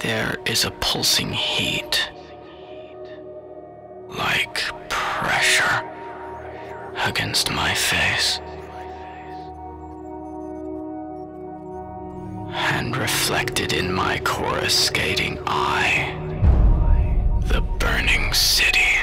There is a pulsing heat, like pressure against my face, and reflected in my coruscating eye, the burning city.